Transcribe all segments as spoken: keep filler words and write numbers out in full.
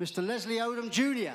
Mister Leslie Odom Junior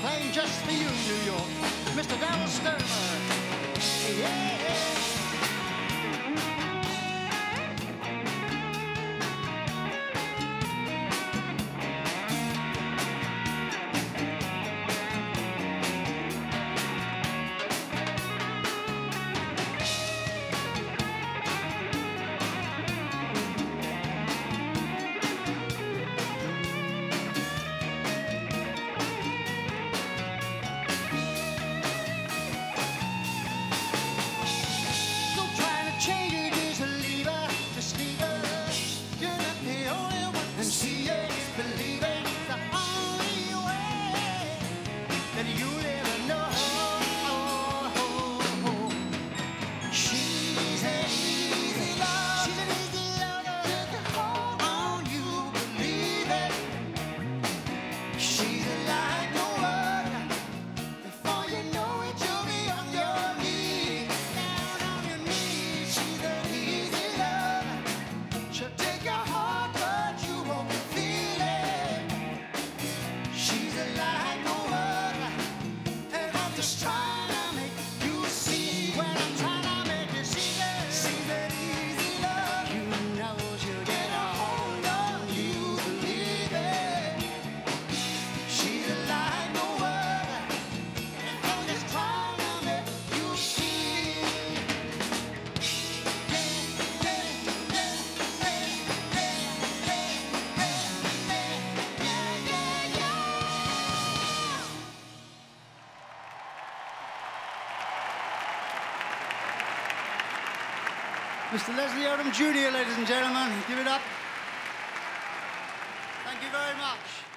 Playing just for you, New York, Mister Dallas Stermer. Yeah. Mister Leslie Odom Junior, ladies and gentlemen. Give it up. Thank you very much.